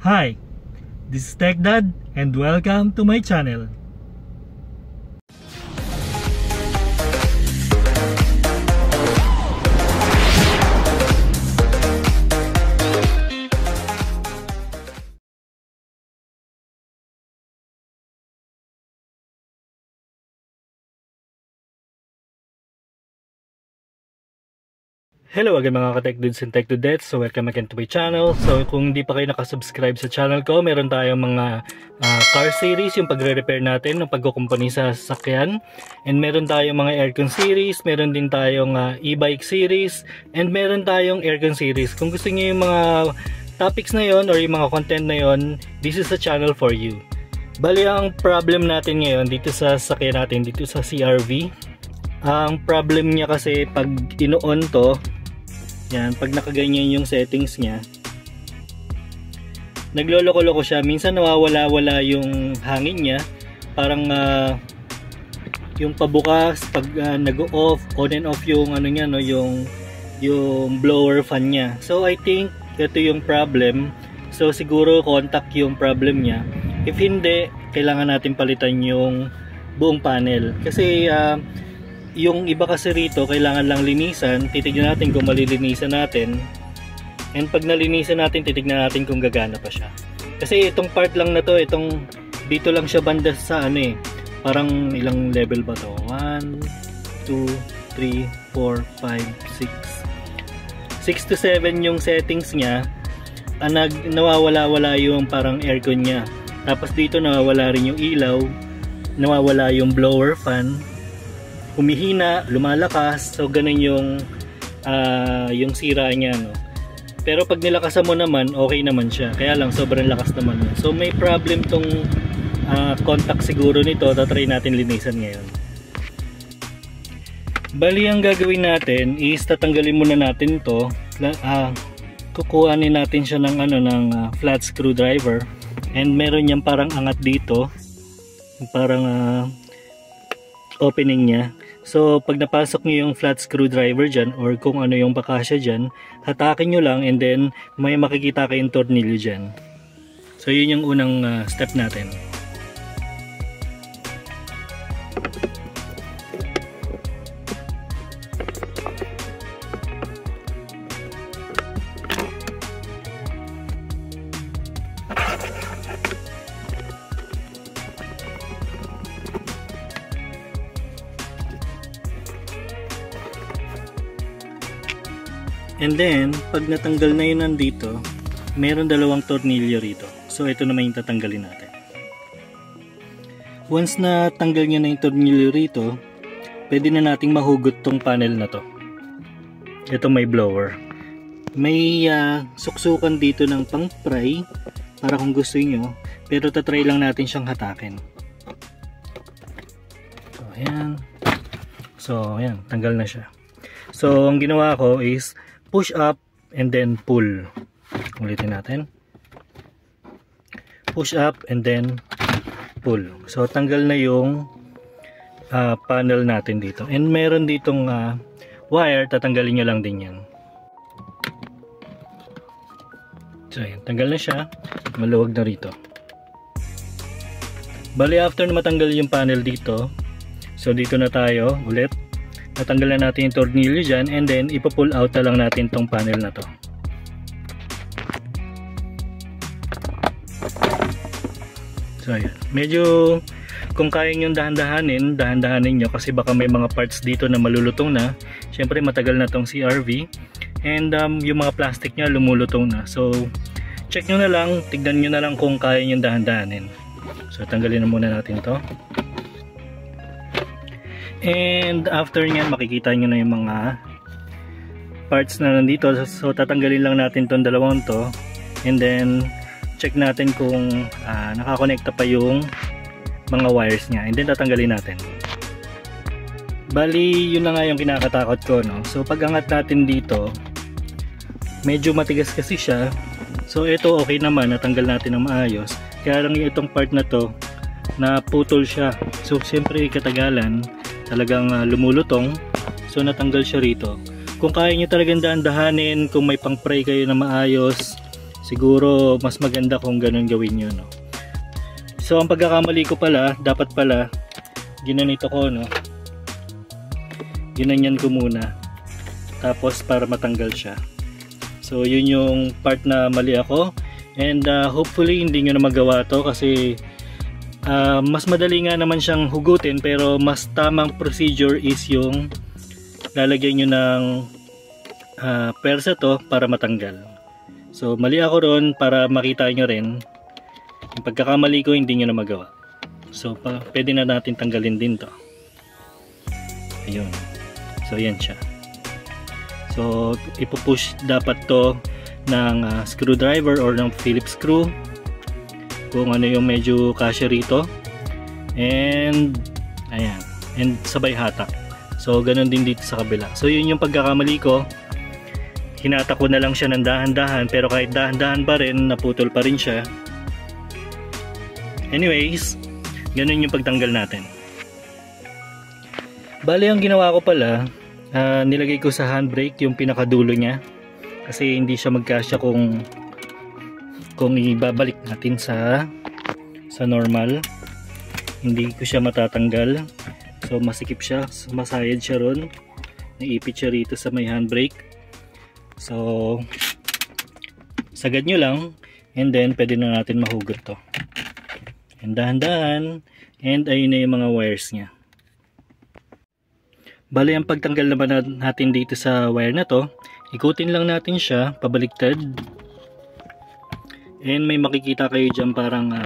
Hi, this is Tech Dad and welcome to my channel. Hello again mga ka-Tech Dudes and Tech Dudettes. So welcome again to my channel. So kung hindi pa kayo nakasubscribe sa channel ko, meron tayong mga car series, yung pagre-repair natin ng pagkukumpuni sa sasakyan. And meron tayong mga aircon series, meron din tayong e-bike series, and meron tayong aircon series. Kung gusto niyo yung mga topics na yon or yung mga content na yon, this is the channel for you. Bali ang problem natin ngayon dito sa sasakyan natin, dito sa CR-V. Ang problem niya kasi pag ino-on to, yan, pag nakaganyan yung settings niya, nagloloko-loko siya. Minsan nawawala-wala yung hangin niya. Parang yung pabukas pag nag-off, on and off yung ano niya, no, yung blower fan niya. So I think ito yung problem. So siguro contact yung problem niya. If hindi, kailangan natin palitan yung buong panel. Kasi yung iba kasi rito kailangan lang linisan. Titignan natin kung malilinisan natin, and pag nalinisan natin titignan natin kung gagana pa siya. Kasi itong part lang na to, itong dito lang siya banda sa ano eh, parang ilang level ba to, 1, 2, 3, 4, 5, 6 to 7 yung settings nya. Nawawala-wala yung parang aircon nya, tapos dito nawawala rin yung ilaw, nawawala yung blower fan, humihina, lumalakas. So ganun yung sira niya, no. Pero pag nilakasan mo naman, okay naman siya. Kaya lang sobrang lakas naman. So may problem tong contact siguro nito. Tatry natin linisan ngayon. Bali ang gagawin natin is tatanggalin muna natin to. Kukuhanin natin siya ng ano, ng flat screwdriver. And meron yang parang angat dito. Parang opening niya. So pag napasok niyo yung flat screwdriver dyan or kung ano yung pakasya dyan, hatakin nyo lang and then may makikita kayong tornilyo dyan. So yun yung unang step natin. And then, pag natanggal na yun nandito, meron dalawang tornilyo rito. So, ito naman yung tatanggalin natin. Once na tanggal nyo na yung tornilyo rito, pwede na nating mahugot tong panel na to. Ito may blower. May suksukan dito ng pang-pry para kung gusto nyo. Pero tatry lang natin siyang hatakin. So, ayan. So, ayan. Tanggal na siya. So, ang ginawa ko is push up and then pull. Ulitin natin. Push up and then pull. So tanggal na yung panel natin dito. And meron ditong wire, tatanggalin nyo lang din yan. So yan, tanggal na siya. Maluwag na rito. Bali after na matanggal yung panel dito, so dito na tayo ulit. Natanggal na natin yung tornilyo dyan and then ipa-pull out na lang natin tong panel na to. So ayan. Medyo kung kaya nyo dahan-dahanin, dahan-dahanin nyo kasi baka may mga parts dito na malulutong na. Siyempre matagal na tong CR-V and yung mga plastic nya lumulutong na. So check nyo na lang, tignan nyo na lang kung kaya nyo dahan-dahanin. So tanggalin na muna natin to. And after nyan makikita nyo na yung mga parts na nandito. So tatanggalin lang natin tong dalawang to and then check natin kung nakakonekta pa yung mga wires nya and then tatanggalin natin. Bali yun na nga yung kinakatakot ko, no? So pag angat natin dito medyo matigas kasi siya. So ito okay naman, natanggal natin ng maayos. Kaya lang itong part na to naputol siya. So siyempre katagalan talagang lumulutong. So natanggal siya rito. Kung kaya nyo talagang dahan-dahanin, kung may pang-pray kayo na maayos, Siguro mas maganda kung ganun gawin yun, no? So ang pagkakamali ko pala, dapat pala ginanito ko, no? Ginanyan ko muna, tapos para matanggal siya. So yun yung part na mali ako, and hopefully hindi nyo na magawa to kasi mas madali nga naman siyang hugutin, pero mas tamang procedure is yung lalagyan nyo ng persa to para matanggal. So mali ako ron, para makita nyo rin yung pagkakamali ko, hindi nyo na magawa. So pwede na natin tanggalin din to. Ayun, so yan siya. So ipupush dapat to ng screwdriver or ng Phillips screw, kung ano yung medyo kasya rito, and ayan, and sabay hatak. So ganun din dito sa kabila. So yun yung pagkakamali ko, hinatak ko na lang siya ng dahan-dahan, pero kahit dahan-dahan pa rin, naputol pa rin siya. Anyways, ganun yung pagtanggal natin. Bale, ang ginawa ko pala, nilagay ko sa handbrake yung pinakadulo niya, kasi hindi siya magkasya kung ibabalik natin sa normal. Hindi ko siya matatanggal, so masikip siya, masayad siya ron, naipit siya rito sa may handbrake. So sagad nyo lang, and then pwede na natin mahugot to, and dahan-dahan, and ayun na yung mga wires nya. Bale, ang pagtanggal naman natin dito sa wire na to, ikutin lang natin siya pabaliktad, and may makikita kayo dyan parang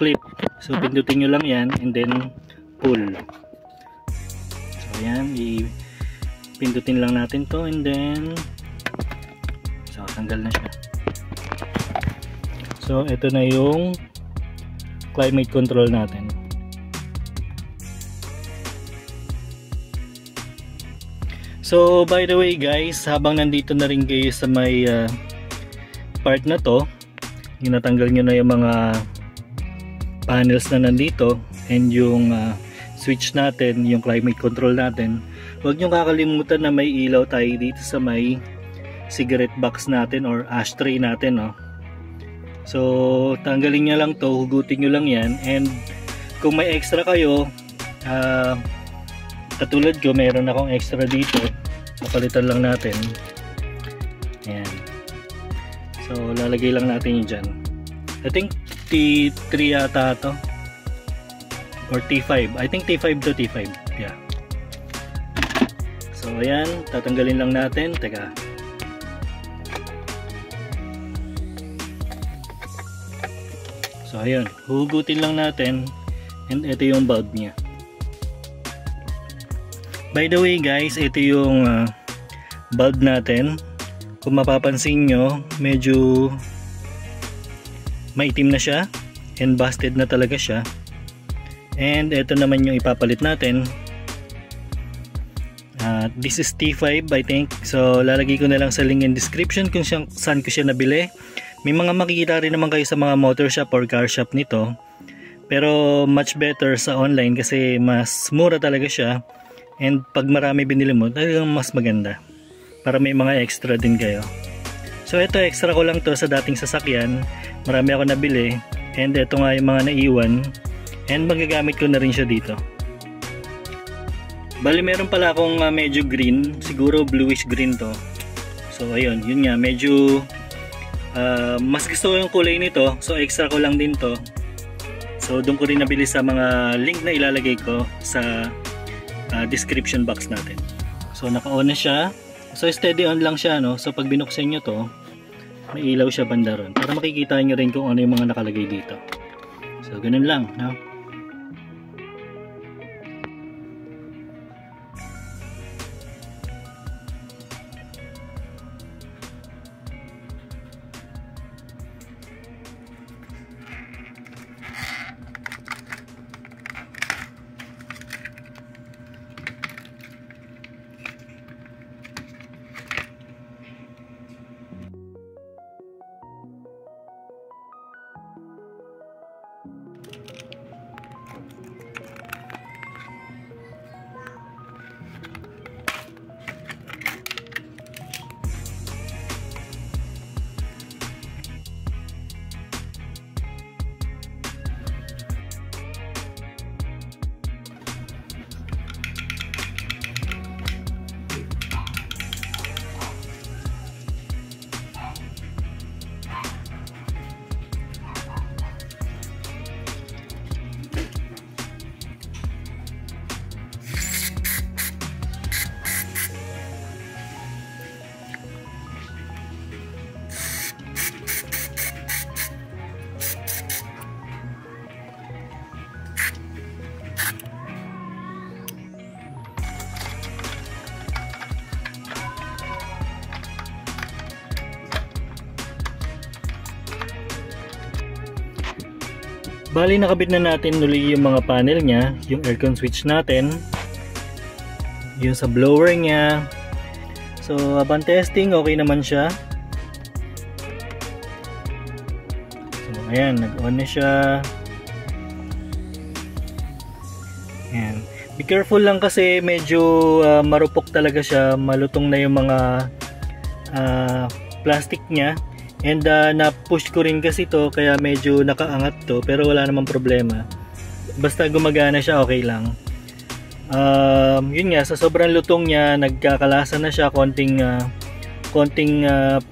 clip. So pindutin nyo lang yan, and then pull. So yan, pindutin lang natin to, and then so tanggal na siya. So ito na yung climate control natin. So by the way guys, habang nandito na rin kayo sa may part na to, ginatanggal nyo na yung mga panels na nandito, and yung switch natin, yung climate control natin, huwag nyo kakalimutan na may ilaw tayo dito sa may cigarette box natin or ashtray natin, no? So tanggalin nyo lang to, hugutin nyo lang yan, and kung may extra kayo, katulad ko, meron akong extra dito, napalitan lang natin. Ayan. So lalagay lang natin yun dyan. I think T3 yata to, or T5. I think T5 to T5. Yeah. So ayan, tatanggalin lang natin. Teka. So ayan, hugutin lang natin, and ito yung bulb niya. By the way guys, ito yung bulb natin. Kung mapapansin nyo, medyo maitim na siya, and busted na talaga siya. And ito naman yung ipapalit natin. This is T5 I think. So lalagay ko na lang sa link in description kung saan ko siya nabili. May mga makikita rin naman kayo sa mga motor shop or car shop nito, pero much better sa online kasi mas mura talaga siya. And pag marami binili mo, talagang mas maganda, para may mga extra din kayo. So ito, extra ko lang to sa dating sasakyan. Marami ako nabili, and ito nga yung mga naiwan, and magagamit ko na rin siya dito. Bali, meron pala akong medyo green, siguro bluish green to. So ayun, yun nga, medyo mas gusto ko yung kulay nito, so extra ko lang din to. So doon ko rin nabili sa mga link na ilalagay ko sa description box natin. So naka-on na siya. So steady on lang siya, no? So pag binuksan nyo to, may ilaw siya banda ron, para makikita nyo rin kung ano yung mga nakalagay dito. So ganun lang, no? Bali, nakabit na natin uli yung mga panel niya, yung aircon switch natin, yung sa blower niya. So, habang testing, okay naman siya. So, ayan, nag-on na siya. Ayan. Be careful lang kasi medyo marupok talaga siya, malutong na yung mga plastic niya. And na-push ko rin kasi to kaya medyo nakaangat to, pero wala namang problema. Basta gumagana siya, okay lang. Yun nga, sa sobrang lutong niya, nagkakalasa na siya, konting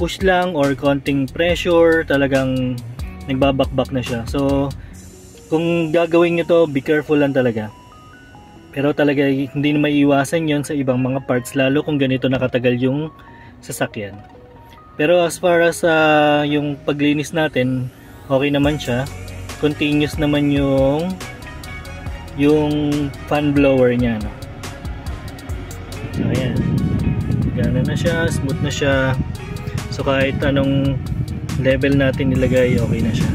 push lang or konting pressure, talagang nagbabakbak na siya. So, kung gagawin niyo to, be careful lang talaga. Pero talaga hindi na maiiwasan 'yon sa ibang mga parts, lalo kung ganito nakatagal yung sasakyan. Pero as far as yung paglinis natin, okay naman siya. Continuous naman yung fan blower niya, no? So, ayan. Gana na siya, smooth na siya. So kahit anong level natin nilagay, okay na siya.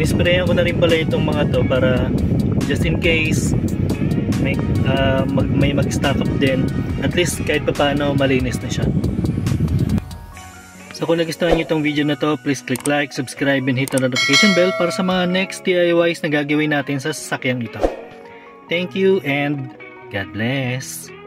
Inisprayan ko na rin pala itong mga to para just in case may mag-stack up din, at least kahit papaano malinis na siya. So kung nagustuhan nyo itong video na to, please click like, subscribe, and hit the notification bell para sa mga next DIYs na gagawin natin sa sasakyang ito. Thank you and God bless!